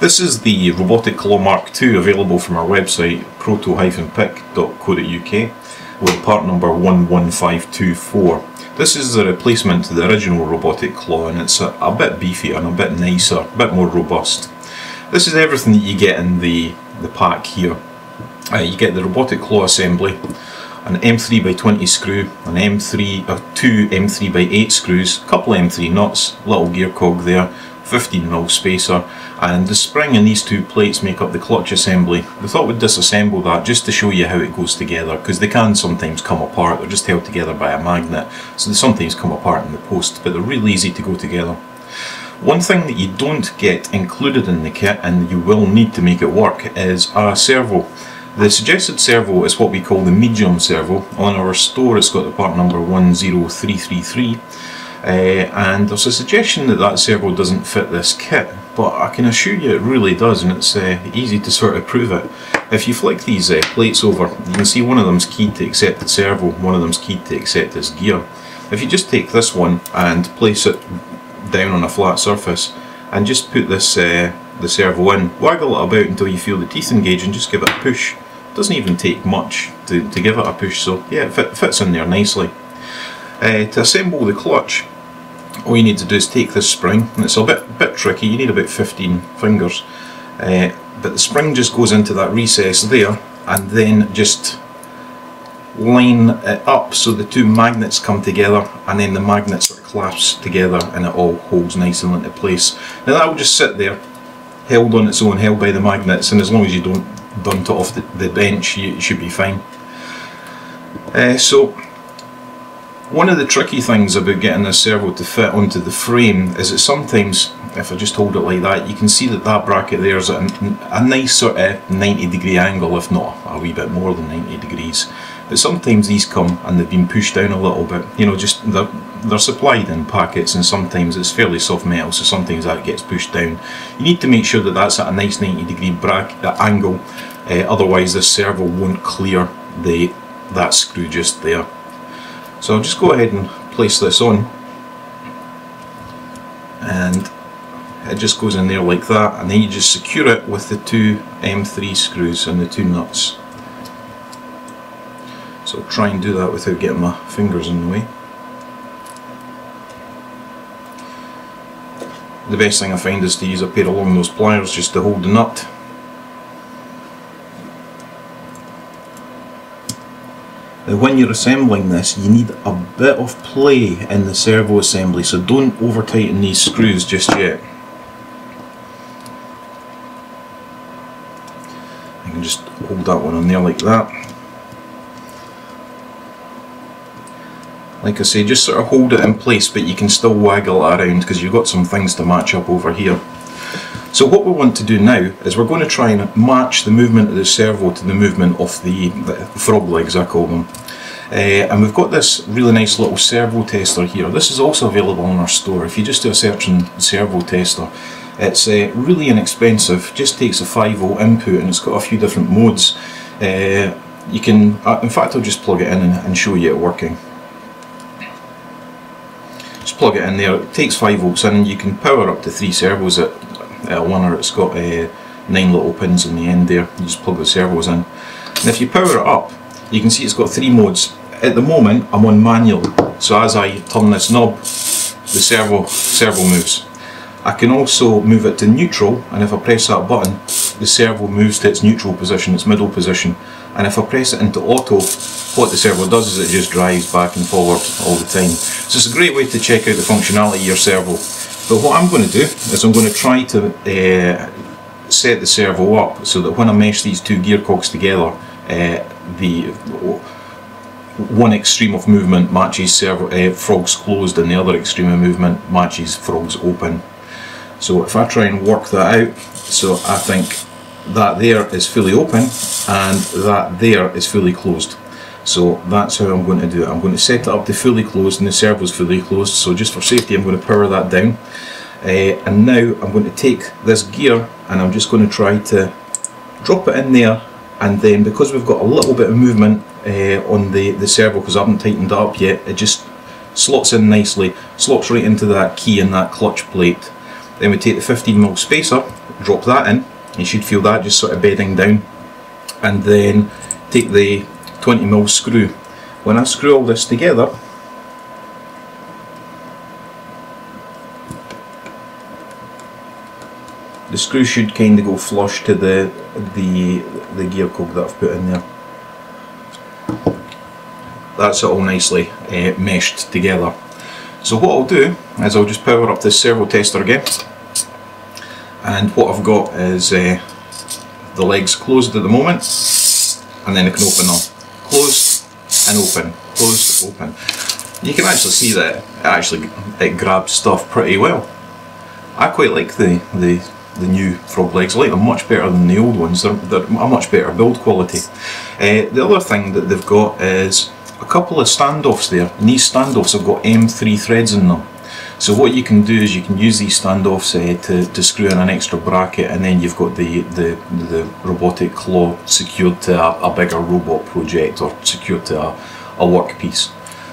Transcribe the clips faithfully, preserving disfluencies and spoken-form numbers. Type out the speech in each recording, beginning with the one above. This is the robotic claw Mark two available from our website proto dash pic dot co dot U K with part number one one five two four. This is the replacement to the original robotic claw, and it's a, a bit beefier and a bit nicer, a bit more robust. This is everything that you get in the, the pack here. Uh, you get the robotic claw assembly, an M three by twenty screw, an M three, uh, two M three by eight screws, a couple of M three nuts, little gear cog there, fifteen mil spacer, and the spring and these two plates make up the clutch assembly. We thought we'd disassemble that just to show you how it goes together, because they can sometimes come apart. They're just held together by a magnet, so they sometimes come apart in the post, but they're really easy to go together. One thing that you don't get included in the kit, and you will need to make it work, is a servo. The suggested servo is what we call the medium servo. On our store it's got the part number one zero three three three. Uh, and there's a suggestion that that servo doesn't fit this kit, but I can assure you it really does, and it's uh, easy to sort of prove it. If you flick these uh, plates over, you can see one of them's keyed to accepted servo, one of them's keyed to accepted gear. If you just take this one and place it down on a flat surface and just put this uh, the servo in, waggle it about until you feel the teeth engage and just give it a push. It doesn't even take much to, to give it a push, so yeah, it fit, fits in there nicely. Uh, to assemble the clutch, all you need to do is take this spring, and it's a bit bit tricky, you need about fifteen fingers, uh, but the spring just goes into that recess there, and then just line it up so the two magnets come together, and then the magnets are clasped together and it all holds nicely into place. Now that will just sit there, held on its own, held by the magnets, and as long as you don't bunt it off the, the bench, you, you should be fine. Uh, so. One of the tricky things about getting this servo to fit onto the frame is that sometimes, if I just hold it like that, you can see that that bracket there is at a, a nice sort of ninety degree angle, if not a wee bit more than ninety degrees. But sometimes these come and they've been pushed down a little bit. You know, just they're, they're supplied in packets, and sometimes it's fairly soft metal, so sometimes that gets pushed down. You need to make sure that that's at a nice ninety degree bracket angle, uh, otherwise this servo won't clear the that screw just there. So I'll just go ahead and place this on, and it just goes in there like that, and then you just secure it with the two M three screws and the two nuts. So I'll try and do that without getting my fingers in the way. The best thing I find is to use a pair of long nose pliers just to hold the nut. Now when you're assembling this, you need a bit of play in the servo assembly, so don't over tighten these screws just yet. I can just hold that one on there like that. Like I say, just sort of hold it in place, but you can still waggle it around because you've got some things to match up over here. So what we want to do now is we're going to try and match the movement of the servo to the movement of the, the frog legs, I call them. Uh, and we've got this really nice little servo tester here. This is also available on our store. If you just do a search on servo tester, it's uh, really inexpensive, just takes a five volt input, and it's got a few different modes. Uh, you can, uh, in fact I'll just plug it in and, and show you it working. Just plug it in there, it takes five volts in, and you can power up to three servos at Uh, one, or it's got uh, nine little pins in the end there. You just plug the servos in, and if you power it up, you can see it's got three modes. At the moment I'm on manual, so as I turn this knob, the servo servo moves. I can also move it to neutral, and if I press that button, the servo moves to its neutral position, its middle position. And if I press it into auto, what the servo does is it just drives back and forward all the time. So it's a great way to check out the functionality of your servo. But what I'm going to do is I'm going to try to uh, set the servo up so that when I mesh these two gear cogs together, uh, the one extreme of movement matches servo, uh, frogs closed, and the other extreme of movement matches frogs open. So if I try and work that out, so I think that there is fully open and that there is fully closed. So that's how I'm going to do it. I'm going to set it up to fully closed, and the servo is fully closed, so just for safety I'm going to power that down. Uh, and now I'm going to take this gear and I'm just going to try to drop it in there, and then because we've got a little bit of movement uh, on the, the servo, because I haven't tightened it up yet, it just slots in nicely, slots right into that key and that clutch plate. Then we take the fifteen millimeter spacer, drop that in, you should feel that just sort of bedding down, and then take the twenty millimeter screw. When I screw all this together, the screw should kind of go flush to the, the, the gear cog that I've put in there. That's all nicely uh, meshed together. So what I'll do is I'll just power up this servo tester again, and what I've got is uh, the legs closed at the moment, and then I can open them. Closed and open, closed, open. You can actually see that it actually it grabs stuff pretty well. I quite like the, the, the new frog legs. I like them much better than the old ones. They're, they're a much better build quality. Uh, the other thing that they've got is a couple of standoffs there, and these standoffs have got M three threads in them. So what you can do is you can use these standoffs uh, to, to screw in an extra bracket, and then you've got the, the, the robotic claw secured to a, a bigger robot project, or secured to a, a workpiece.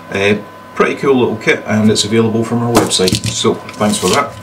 Uh, pretty cool little kit, and it's available from our website, so thanks for that.